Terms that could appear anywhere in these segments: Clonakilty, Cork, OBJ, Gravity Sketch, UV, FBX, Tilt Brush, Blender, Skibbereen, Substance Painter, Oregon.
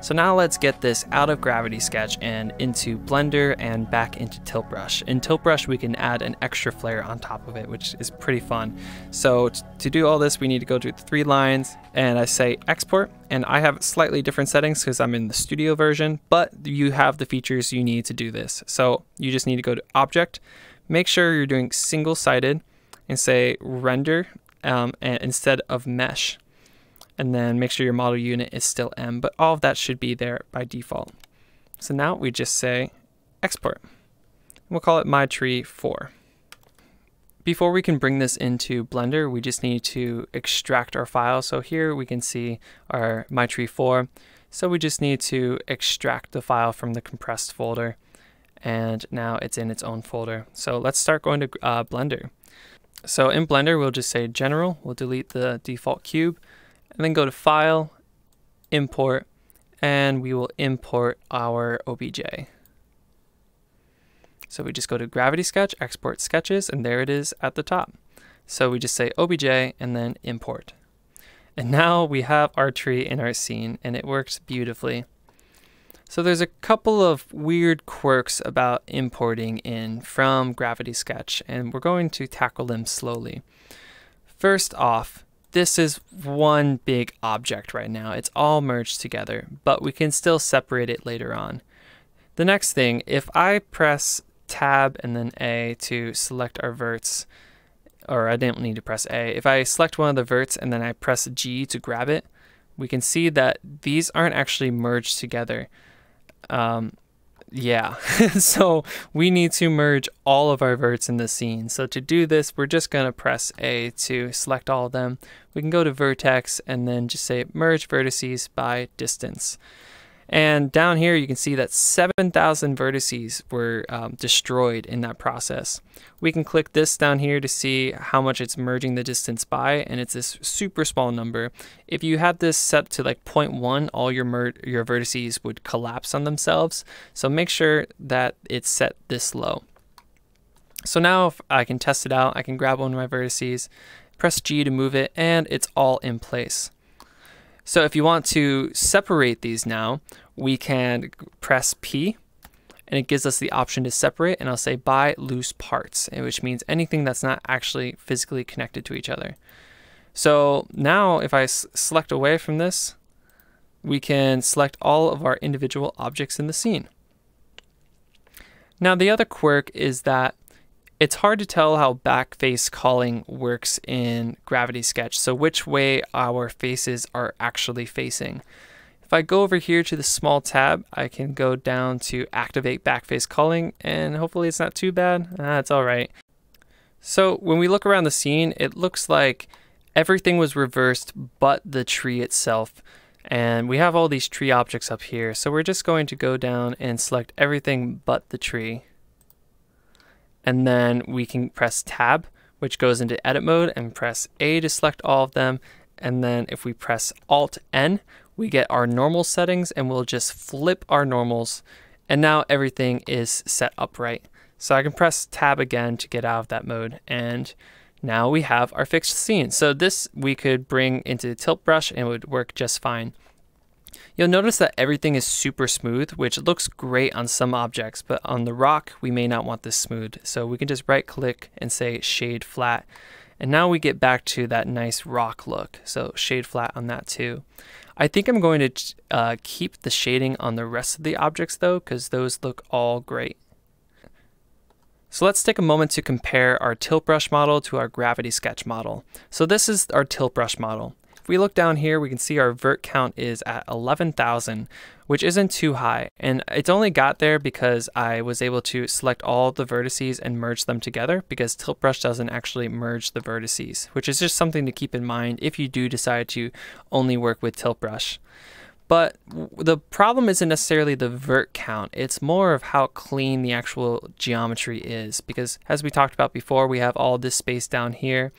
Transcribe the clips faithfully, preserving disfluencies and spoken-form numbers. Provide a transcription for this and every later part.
So now let's get this out of Gravity Sketch and into Blender and back into Tilt Brush. In Tilt Brush, we can add an extra flare on top of it, which is pretty fun. So to do all this, we need to go to the three lines and I say export. And I have slightly different settings because I'm in the studio version, but you have the features you need to do this. So you just need to go to Object, make sure you're doing single-sided and say render um, and instead of mesh. And then make sure your model unit is still M, but all of that should be there by default. So now we just say export. We'll call it my tree four. Before we can bring this into Blender, we just need to extract our file. So here we can see our my tree four. So we just need to extract the file from the compressed folder. And now it's in its own folder. So let's start going to uh, Blender. So in Blender, we'll just say general, we'll delete the default cube and then go to file, import, and we will import our O B J. So we just go to Gravity Sketch, export sketches, and there it is at the top. So we just say O B J and then import. And now we have our tree in our scene and it works beautifully. So there's a couple of weird quirks about importing in from Gravity Sketch, and we're going to tackle them slowly. First off, this is one big object right now. It's all merged together, but we can still separate it later on. The next thing, if I press Tab and then A to select our verts, or I didn't need to press A. If I select one of the verts and then I press G to grab it, we can see that these aren't actually merged together. Um, yeah, so we need to merge all of our verts in the scene. So to do this, we're just gonna press A to select all of them. We can go to vertex and then just say merge vertices by distance. And down here, you can see that seven thousand vertices were um, destroyed in that process. We can click this down here to see how much it's merging the distance by, and it's this super small number. If you had this set to like zero point one, all your, mer your vertices would collapse on themselves. So make sure that it's set this low. So now if I can test it out, I can grab one of my vertices, press G to move it, and it's all in place. So if you want to separate these now, we can press P and it gives us the option to separate, and I'll say by loose parts, which means anything that's not actually physically connected to each other. So now if I select away from this, we can select all of our individual objects in the scene. Now the other quirk is that it's hard to tell how backface calling works in Gravity Sketch, so which way our faces are actually facing. If I go over here to the small tab, I can go down to activate backface calling, and hopefully it's not too bad. Ah, it's all right. So when we look around the scene, it looks like everything was reversed but the tree itself. And we have all these tree objects up here, so we're just going to go down and select everything but the tree. And then we can press Tab, which goes into edit mode, and press A to select all of them. And then if we press Alt N, we get our normal settings, and we'll just flip our normals. And now everything is set upright. So I can press Tab again to get out of that mode. And now we have our fixed scene. So this we could bring into the Tilt Brush and it would work just fine. You'll notice that everything is super smooth, which looks great on some objects, but on the rock, we may not want this smooth. So we can just right click and say shade flat. And now we get back to that nice rock look. So shade flat on that too. I think I'm going to uh, keep the shading on the rest of the objects though, because those look all great. So let's take a moment to compare our Tilt Brush model to our Gravity Sketch model. So this is our Tilt Brush model. If we look down here, we can see our vert count is at eleven thousand, which isn't too high. And it's only got there because I was able to select all the vertices and merge them together, because Tilt Brush doesn't actually merge the vertices, which is just something to keep in mind if you do decide to only work with Tilt Brush. But the problem isn't necessarily the vert count, it's more of how clean the actual geometry is, because as we talked about before, we have all this space down here,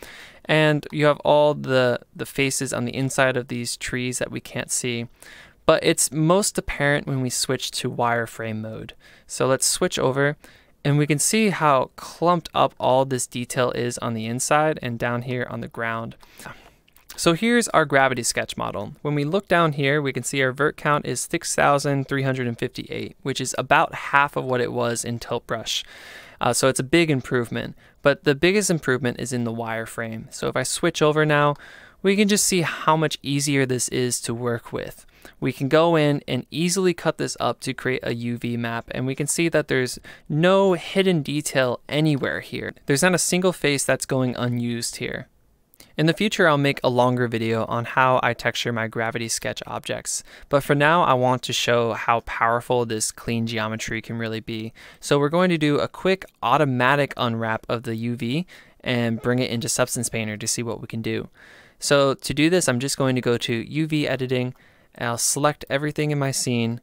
and you have all the, the faces on the inside of these trees that we can't see. But it's most apparent when we switch to wireframe mode. So let's switch over, and we can see how clumped up all this detail is on the inside and down here on the ground. So here's our gravity sketch model. When we look down here, we can see our vert count is six thousand three hundred fifty-eight, which is about half of what it was in Tilt Brush. Uh, so it's a big improvement, but the biggest improvement is in the wireframe. So if I switch over now, we can just see how much easier this is to work with. We can go in and easily cut this up to create a U V map, and we can see that there's no hidden detail anywhere here. There's not a single face that's going unused here. In the future, I'll make a longer video on how I texture my gravity sketch objects, but for now I want to show how powerful this clean geometry can really be. So we're going to do a quick automatic unwrap of the U V and bring it into Substance Painter to see what we can do. So to do this, I'm just going to go to U V editing, and I'll select everything in my scene.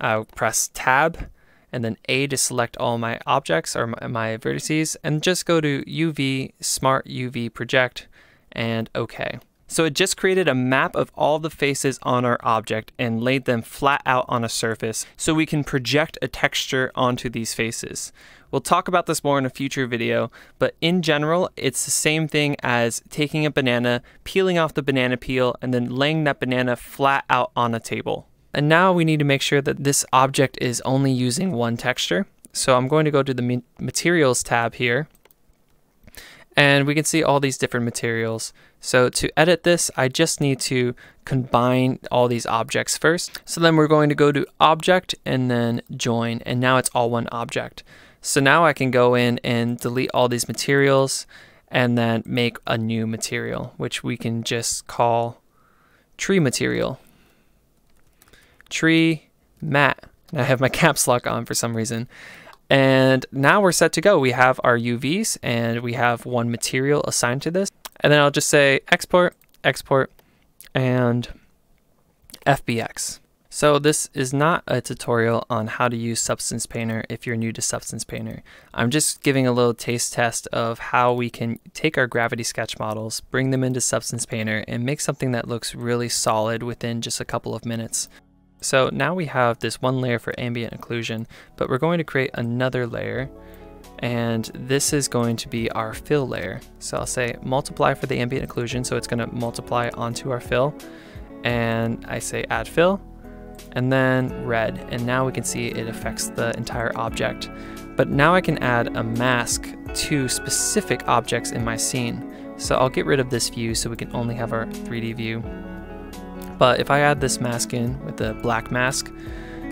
I'll press tab and then A to select all my objects or my vertices, and just go to U V, Smart U V Project, and OK. So it just created a map of all the faces on our object and laid them flat out on a surface so we can project a texture onto these faces. We'll talk about this more in a future video, but in general, it's the same thing as taking a banana, peeling off the banana peel, and then laying that banana flat out on a table. And now we need to make sure that this object is only using one texture. So I'm going to go to the Materials tab here, and we can see all these different materials. So to edit this, I just need to combine all these objects first. So then we're going to go to Object and then Join, and now it's all one object. So now I can go in and delete all these materials and then make a new material, which we can just call Tree Material. Tree Mat. And I have my caps lock on for some reason. And now we're set to go. We have our U Vs and we have one material assigned to this. And then I'll just say export, export, and F B X. So this is not a tutorial on how to use Substance Painter if you're new to Substance Painter. I'm just giving a little taste test of how we can take our gravity sketch models, bring them into Substance Painter, and make something that looks really solid within just a couple of minutes. So now we have this one layer for ambient occlusion, but we're going to create another layer, and this is going to be our fill layer. So I'll say multiply for the ambient occlusion, so it's going to multiply onto our fill, and I say add fill, and then red, and now we can see it affects the entire object. But now I can add a mask to specific objects in my scene. So I'll get rid of this view so we can only have our three D view. But if I add this mask in with the black mask,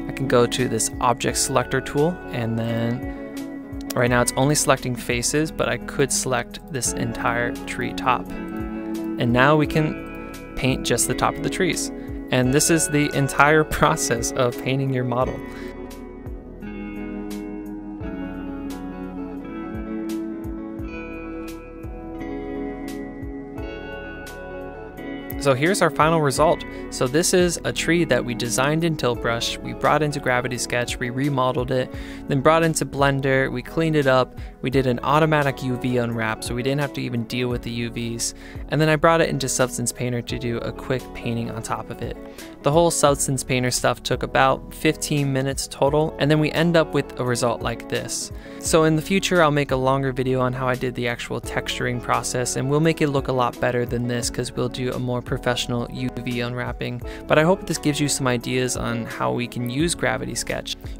I can go to this object selector tool, and then right now it's only selecting faces, but I could select this entire tree top. And now we can paint just the top of the trees. And this is the entire process of painting your model. So here's our final result. So this is a tree that we designed in Tilt Brush, we brought into Gravity Sketch, we remodeled it, then brought into Blender, we cleaned it up, we did an automatic U V unwrap so we didn't have to even deal with the U Vs, and then I brought it into Substance Painter to do a quick painting on top of it. The whole Substance Painter stuff took about fifteen minutes total, and then we end up with a result like this. So in the future, I'll make a longer video on how I did the actual texturing process, and we'll make it look a lot better than this because we'll do a more professional U V unwrapping. But I hope this gives you some ideas on how we can use Gravity Sketch.